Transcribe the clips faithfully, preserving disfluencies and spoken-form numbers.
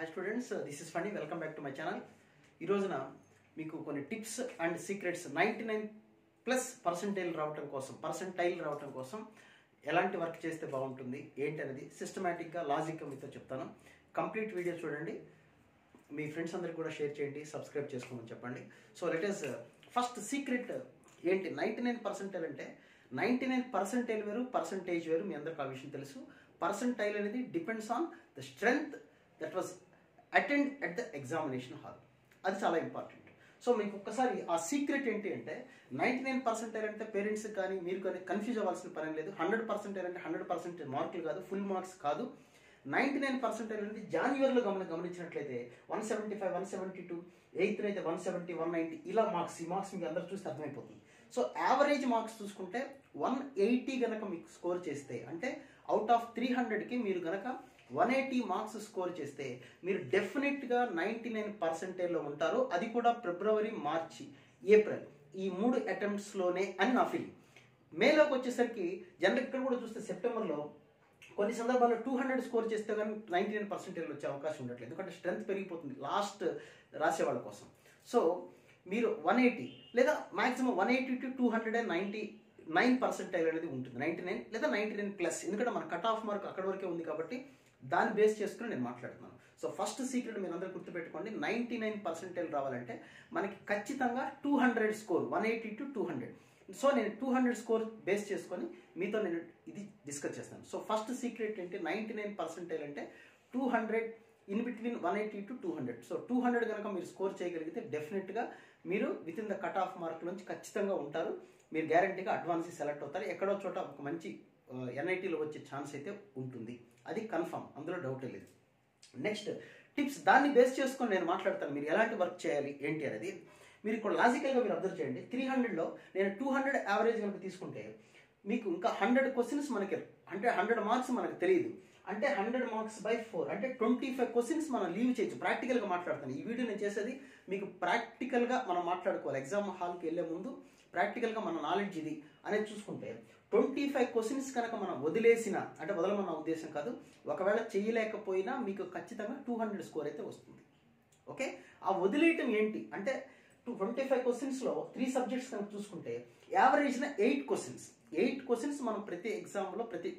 Hi students, this is Funny. Welcome back to my channel. Irojana meeku konni tips and secrets ninety-nine plus percentile raavatam kosam percentile raavatam kosam elanti work chesthe baaguntundi enti anadi systematic ga logic ga meeto cheptanu. Complete video chudandi, mee friends andaru kuda share cheyandi, subscribe chesukoni cheppandi. So let us first secret enti ninety-nine percentile ante ninety-nine percentile veru percentage veru mee andaru ka vishayam telusu. Percentile anadi depends on the strength that was attend at the examination hall. That's all important. So, I will tell you a secret. ninety-nine percent are parents, confused about one hundred percent mark, full marks. ninety-nine percent are January, one seventy-five, one seventy-two, eighth grade, one seventy, one ninety, marks, marks. So, average marks is one eighty score. Out of three hundred, one eighty marks score chesthe meer definite ga ninety-nine percentile lo untaru, adi kuda February, March, April ee moodu attempts lone ani na feeling. May loku vachesariki general ikkada kuda chuste September lo konni sandarbhalo two hundred score chesthe gaani ninety-nine percentile vache avakasham undatledu, endukante strength perigipothundi last rase vaalla kosam. So meer one eighty ledha maximum one eighty to two ninety nine percentile అనేది ఉంటుంది. ninety-nine లేదా ninety-nine plus, ఎందుకంటే మన cut off mark అక్కడ వరకే ఉంది కాబట్టి దాన్ని బేస్ చేసుకుని నేను మాట్లాడుతున్నాను. సో ఫస్ట్ సీక్రెట్ మీరు అందరూ గుర్తుపెట్టుకోండి, నైంటీ నైన్ పర్సెంటైల్ రావాలంటే మనకి ఖచ్చితంగా two hundred score one eighty to two hundred. So నేను టూ హండ్రెడ్ స్కోర్ బేస్ చేసుకొని మీతో నేను ఇది డిస్కస్ చేస్తాను. సో ఫస్ట్ సీక్రెట్ ఏంటి, నైంటీ నైన్ పర్సెంటైల్ అంటే two hundred in between one eighty to two hundred. So two hundred కనుక మీరు స్కోర్ చేయగలిగితే డెఫినెట్గా మీరు within the cut off mark నుంచి ఖచ్చితంగా ఉంటారు. మీరు గ్యారంటీగా అడ్వాన్స్ సెలెక్ట్ అవుతారు. ఎక్కడో చోట ఒక మంచి ఎన్ఐటీలో వచ్చే ఛాన్స్ అయితే ఉంటుంది, అది కన్ఫర్మ్, అందులో డౌట్ లేదు. నెక్స్ట్ టిప్స్, దాన్ని బేస్ చేసుకొని నేను మాట్లాడతాను మీరు ఎలాంటి వర్క్ చేయాలి ఏంటి అనేది. మీరు ఇక్కడ లాజికల్గా మీరు అబ్జర్వ్ చేయండి, త్రీ హండ్రెడ్లో నేను టూ హండ్రెడ్ యావరేజ్ కనుక తీసుకుంటే మీకు ఇంకా హండ్రెడ్ క్వశ్చన్స్ మనకి అంటే హండ్రెడ్ మార్క్స్ మనకు తెలియదు, అంటే హండ్రెడ్ మార్క్స్ బై ఫోర్ అంటే ట్వంటీ ఫైవ్ క్వశ్చన్స్ మనం లీవ్ చేయొచ్చు. ప్రాక్టికల్గా మాట్లాడతాను, ఈ వీడియో నేను చేసేది మీకు ప్రాక్టికల్గా మనం మాట్లాడుకోవాలి. ఎగ్జామ్ హాల్కి వెళ్ళే ముందు ప్రాక్టికల్గా మన నాలెడ్జ్ ఇది అనేది చూసుకుంటే ట్వంటీ ఫైవ్ క్వశ్చన్స్ కనుక మనం వదిలేసిన, అంటే వదలమన్న ఉద్దేశం కాదు, ఒకవేళ చేయలేకపోయినా మీకు ఖచ్చితంగా టూ హండ్రెడ్ స్కోర్ అయితే వస్తుంది. ఓకే, ఆ వదిలేయటం ఏంటి అంటే ట్వంటీ ఫైవ్ క్వశ్చన్స్లో త్రీ సబ్జెక్ట్స్ కనుక చూసుకుంటే యావరేజ్న ఎయిట్ క్వశ్చన్స్ ఎయిట్ క్వశ్చన్స్ మనం ప్రతి ఎగ్జామ్లో ప్రతి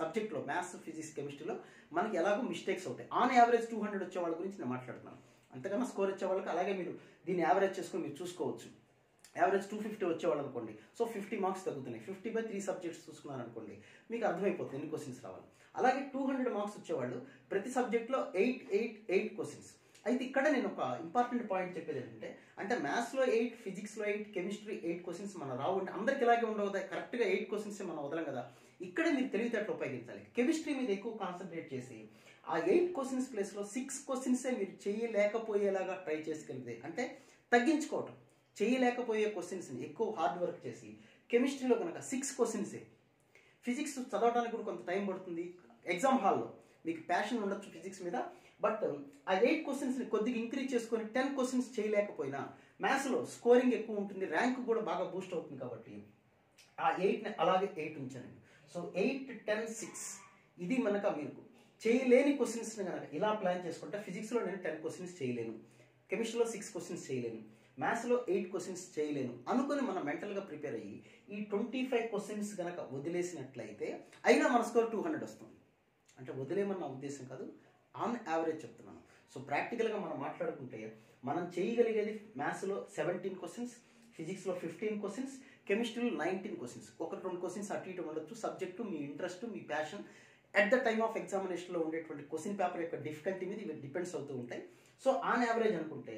సబ్జెక్ట్లో మ్యాథ్స్, ఫిజిక్స్, కెమిస్ట్రీలో మనకి ఎలాగో మిస్టేక్స్ అవుతాయి. ఆన్ యావరేజ్ టూ హండ్రెడ్ వచ్చే వాళ్ళ గురించి నేను మాట్లాడుతున్నాను. అంతకన్నా స్కోర్ వచ్చే వాళ్ళకి అలాగే మీరు దీన్ని యావరేజ్ చేసుకొని మీరు చూసుకోవచ్చు. యావరేజ్ టూ ఫిఫ్టీ వచ్చేవాళ్ళు అనుకోండి, సో ఫిఫ్టీ మార్క్స్ తగ్గుతున్నాయి. ఫిఫ్టీ బై త్రీ సబ్జెక్ట్స్ చూసుకున్నారు అనుకోండి, మీకు అర్థమైపోతుంది ఎన్ని క్వశ్చన్స్ రావాలి. అలాగే టూ హండ్రెడ్ మార్క్స్ వచ్చేవాళ్ళు ప్రతి సబ్జెక్ట్లో ఎయిట్ ఎయిట్ ఎయిట్ క్వశ్చన్స్. అయితే ఇక్కడ నేను ఒక ఇంపార్టెంట్ పాయింట్ చెప్పేది ఏంటంటే, అంటే మ్యాథ్స్లో ఎయిట్, ఫిజిక్స్లో ఎయిట్, కెమిస్ట్రీ ఎయిట్ క్వశ్చన్స్ మనం రావు, అంటే అందరికి ఇలాగే ఉండవు కదా, కరెక్ట్గా ఎయిట్ క్వశ్చన్స్ మనం వదలం కదా. ఇక్కడ మీరు తెలివితేటలు ఉపయోగించాలి. కెమిస్ట్రీ మీద ఎక్కువ కాన్సన్ట్రేట్ చేసి ఆ ఎయిట్ క్వశ్చన్స్ ప్లేస్లో సిక్స్ క్వశ్చన్సే మీరు చేయలేకపోయేలాగా ట్రై చేసుకెళ్తే, అంటే తగ్గించుకోవటం, చేయలేకపోయే క్వశ్చన్స్ని ఎక్కువ హార్డ్ వర్క్ చేసి కెమిస్ట్రీలో కనుక సిక్స్ క్వశ్చన్సే, ఫిజిక్స్ చదవడానికి కూడా కొంత టైం పడుతుంది. ఎగ్జామ్ హాల్లో మీకు ప్యాషన్ ఉండొచ్చు ఫిజిక్స్ మీద, బట్ ఆ ఎయిట్ క్వశ్చన్స్ని కొద్దిగా ఇంక్రీజ్ చేసుకొని టెన్ క్వశ్చన్స్ చేయలేకపోయినా మ్యాథ్స్లో స్కోరింగ్ ఎక్కువ ఉంటుంది, ర్యాంక్ కూడా బాగా బూస్ట్ అవుతుంది. కాబట్టి ఆ ఎయిట్ని అలాగే ఎయిట్ ఉంచానండి. సో ఎయిట్, టెన్, సిక్స్ ఇది మనకు మీకు చేయలేని క్వశ్చన్స్ని కనుక ఇలా ప్లాన్ చేసుకుంటే, ఫిజిక్స్లో నేను టెన్ క్వశ్చన్స్ చేయలేను, కెమిస్ట్రీలో సిక్స్ క్వశ్చన్స్ చేయలేను, మ్యాథ్స్లో ఎయిట్ క్వశ్చన్స్ చేయలేను అనుకుని మనం మెంటల్గా ప్రిపేర్ అయ్యి ఈ ట్వంటీ ఫైవ్ క్వశ్చన్స్ కనుక వదిలేసినట్లయితే అయినా మన స్కోర్ టూ హండ్రెడ్ వస్తుంది. అంటే వదిలేమన్న ఉద్దేశం కాదు, ఆన్ యావరేజ్ చెప్తున్నాను. సో ప్రాక్టికల్గా మనం మాట్లాడుకుంటే మనం చేయగలిగేది మ్యాథ్స్లో సెవెంటీన్ క్వశ్చన్స్, ఫిజిక్స్లో ఫిఫ్టీన్ క్వశ్చన్స్, కెమిస్ట్రీలో నైన్టీన్ క్వశ్చన్స్. ఒకటి రెండు క్వశ్చన్స్ అటు ఇటు ఉండొచ్చు, సబ్జెక్టు మీ ఇంట్రెస్ట్, మీ passion, at the time of ఎగ్జామినేషన్లో ఉండేటువంటి క్వశ్చన్ పేపర్ యొక్క డిఫికల్టీ మీద ఇవి డిపెండ్స్ అవుతూ ఉంటాయి. సో ఆన్ యావరేజ్ అనుకుంటే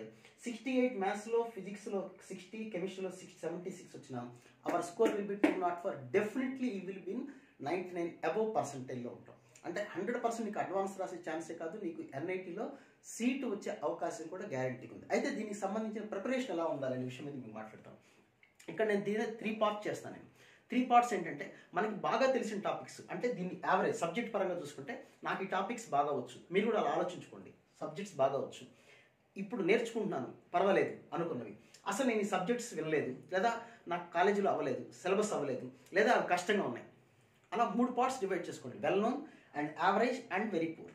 సిక్స్టీ ఎయిట్ మ్యాథ్స్లో, ఫిజిక్స్లో సిక్స్టీ, కెమిస్ట్రీలో సిక్స్ సెవెంటీ సిక్స్ వచ్చినా our score will be two not four, definitely ఈ will be in ninety nine above పర్సెంటైల్లో ఉంటాం. అంటే హండ్రెడ్ పర్సెంట్ నీకు అడ్వాన్స్ రాసే ఛాన్సే కాదు, నీకు ఎన్ఐటీలో సీటు వచ్చే అవకాశం కూడా గ్యారంటీ ఉంది. అయితే దీనికి సంబంధించిన ప్రిపరేషన్ ఎలా ఉండాలనే విషయం మీద మేము మాట్లాడతాం. ఇక్కడ నేను దీని త్రీ పార్ట్స్ చేస్తాను. నేను త్రీ పార్ట్స్ ఏంటంటే మనకి బాగా తెలిసిన టాపిక్స్, అంటే దీన్ని యావరేజ్ సబ్జెక్ట్ పరంగా చూసుకుంటే నాకు ఈ టాపిక్స్ బాగా వచ్చు, మీరు కూడా అలా ఆలోచించుకోండి. సబ్జెక్ట్స్ బాగా వచ్చు, ఇప్పుడు నేర్చుకుంటున్నాను, పర్వాలేదు అనుకున్నవి, అసలు నేను ఈ సబ్జెక్ట్స్ వినలేదు, లేదా నాకు కాలేజీలో అవ్వలేదు, సిలబస్ అవ్వలేదు, లేదా అవి కష్టంగా ఉన్నాయి, అలా మూడు పార్ట్స్ డివైడ్ చేసుకోండి. Well known and average and very poor.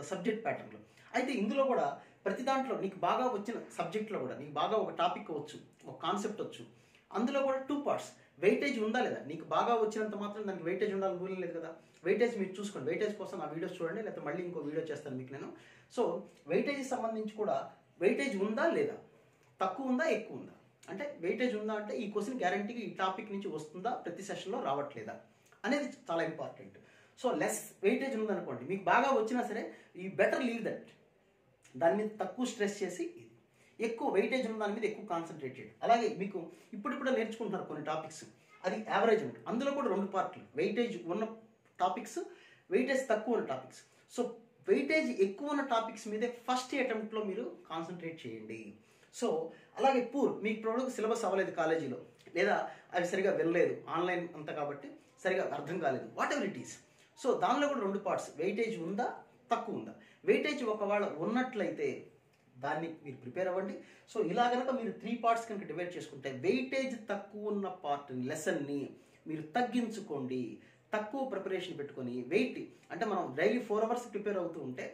the subject pattern lo. Aithe indulo kuda prati dantlo neeku baga vachina subject lo kuda neeku baga oka topic avchu, oka concept avchu. Andulo kuda two parts weightage unda leda neeku baga vachinanta maatram daniki weightage undalanu rule ledhu kada. Weightage meeru chusukondi, weightage kosam aa videos chudandi ledha malli inko video chestanu meeku nenu. So weightage ki sambandhinchi kuda weightage unda leda, takku unda ekku unda ante weightage unda ante ee question guarantee ee topic nunchi vastunda prati session lo ravatleda అనేది చాలా important. So less weightage ఉందనుకోండి, మీకు బాగా వచ్చినా సరే you better leave that, దాని మీద తక్కువ స్ట్రెస్ చేసి ఇది ఎక్కువ వెయిటేజ్ ఉన్న దాని మీద ఎక్కువ కాన్సన్ట్రేటెడ్. అలాగే మీకు ఇప్పుడు కూడా నేర్చుకుంటున్నారు కొన్ని టాపిక్స్, అది యావరేజ్ ఉంటుంది. అందులో కూడా రెండు పార్ట్లు, వెయిటేజ్ ఉన్న టాపిక్స్, వెయిటేజ్ తక్కువ ఉన్న టాపిక్స్. సో వెయిటేజ్ ఎక్కువ ఉన్న టాపిక్స్ మీదే ఫస్ట్ అటెంప్ట్లో మీరు కాన్సన్ట్రేట్ చేయండి. సో అలాగే పూర్ మీకు ఇప్పుడు సిలబస్ అవ్వలేదు కాలేజీలో, లేదా అవి సరిగా వెళ్ళలేదు ఆన్లైన్ అంతా కాబట్టి సరిగా అర్థం కాలేదు, whatever it is. So దానిలో కూడా రెండు పార్ట్స్, వెయిటేజ్ ఉందా తక్కువ ఉందా. వెయిటేజ్ ఒకవేళ ఉన్నట్లయితే దాన్ని మీరు ప్రిపేర్ అవ్వండి. సో ఇలా కనుక మీరు త్రీ పార్ట్స్ కనుక డివైడ్ చేసుకుంటే వెయిటేజ్ తక్కువ ఉన్న పార్ట్ని లెసన్ని మీరు తగ్గించుకోండి, తక్కువ ప్రిపరేషన్ పెట్టుకొని వెయిట్ అంటే మనం డైలీ ఫోర్ అవర్స్ ప్రిపేర్ అవుతూ ఉంటే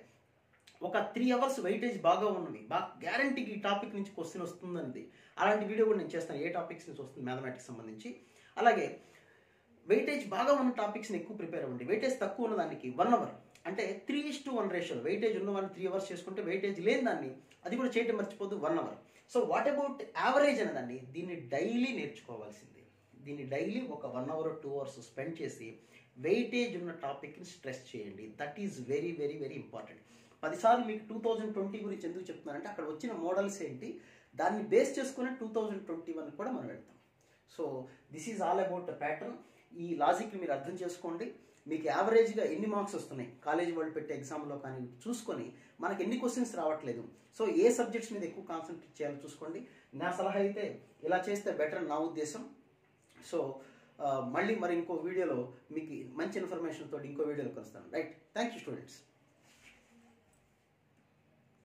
ఒక త్రీ అవర్స్ వెయిటేజ్ బాగా ఉన్నవి, బాగా గ్యారంటీకి ఈ టాపిక్ నుంచి క్వశ్చన్ వస్తుందండి, అలాంటి వీడియో కూడా నేను చేస్తాను ఏ టాపిక్స్ నుంచి వస్తుంది మ్యాథమెటిక్స్ సంబంధించి. అలాగే వెయిటేజ్ బాగా ఉన్న టాపిక్స్ని ఎక్కువ ప్రిపేర్ అవ్వండి, వెయిటేజ్ తక్కువ ఉన్న దానికి వన్ అవర్ అంటే త్రీ ఇస్ టు వన్ రేషియోలో వెయిటేజ్ ఉన్న వాళ్ళని త్రీ అవర్స్ చేసుకుంటే వెయిటేజ్ లేని దాన్ని అది కూడా చేయటం మర్చిపోద్దు one hour. So what about average అనేదాన్ని, దీన్ని డైలీ నేర్చుకోవాల్సింది, దీన్ని డైలీ ఒక one hour two hours spend చేసి వెయిటేజ్ ఉన్న టాపిక్ని స్ట్రెస్ చేయండి. That is very very very important. పదిసార్లు మీకు టూ థౌజండ్ ట్వంటీ గురించి ఎందుకు చెప్తున్నానంటే అక్కడ వచ్చిన మోడల్స్ ఏంటి, దాన్ని బేస్ చేసుకుని టూ థౌజండ్ ట్వంటీ వన్ కూడా మనం వెళ్తాం. So this is all about the pattern. ఈ లాజిక్ని మీరు అర్థం చేసుకోండి, మీకు యావరేజ్గా ఎన్ని మార్క్స్ వస్తున్నాయి కాలేజీ వాళ్ళు పెట్టే ఎగ్జామ్లో కానీ చూసుకొని మనకు ఎన్ని క్వశ్చన్స్ రావట్లేదు, సో ఏ సబ్జెక్ట్స్ మీద ఎక్కువ కాన్సన్ట్రేట్ చేయాలో చూసుకోండి. నా సలహా అయితే ఇలా చేస్తే బెటర్ నా ఉద్దేశం. సో మళ్ళీ మరి ఇంకో వీడియోలో మీకు మంచి ఇన్ఫర్మేషన్తో ఇంకో వీడియోలో కలుస్తాను. Right, thank you students.